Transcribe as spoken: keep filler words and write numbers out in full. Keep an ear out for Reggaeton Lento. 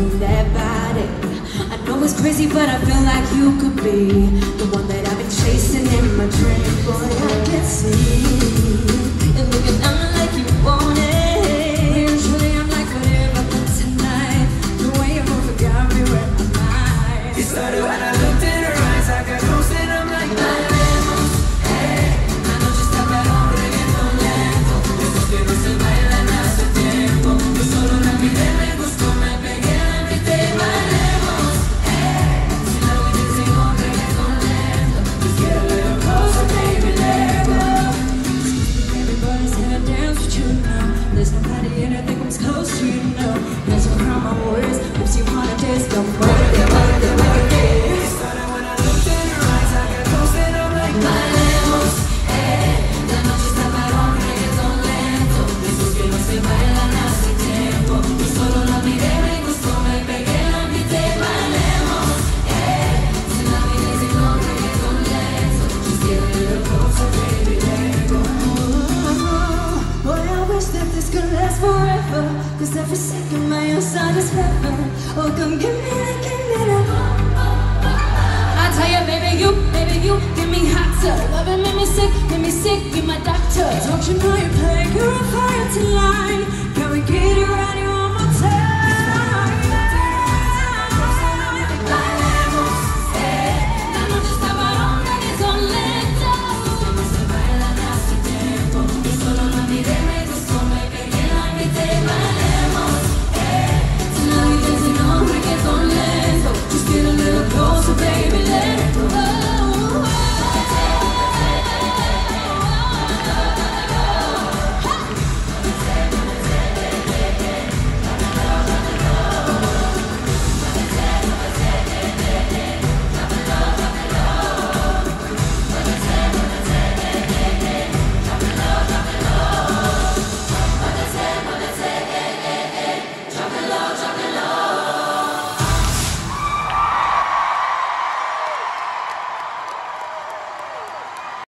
move that body. I know it's crazy, but I feel like you could be the one that I've been chasing in my dream. Boy, I can see it looking down like you want it. Usually I'm like whatever, but tonight the way you move got me where I'm at. It started when I looked in her eyes, I got close and I'm like, my lemos, hey, la noche está para un reggaeton lento. Esos que no se bailan hace tiempo. Yo solo la miré, me gustó, me pegué a mi tema. My lemos, hey, si la voy a decir un reggaeton lento. Just get a little closer, baby, let go. Everybody's gonna dance with you now. There's nobody in here that comes close to you now. That's what I'm my words, if you wanna dance, go work it, work it, work it. Forever, cause every second my inside is forever. Oh, come give me that, give me that. I tell you, baby, you, baby, you, give me hotter. Love it, make me sick, make me sick, you're my doctor. Don't you know you play, you're a fire to line. Can we get it right?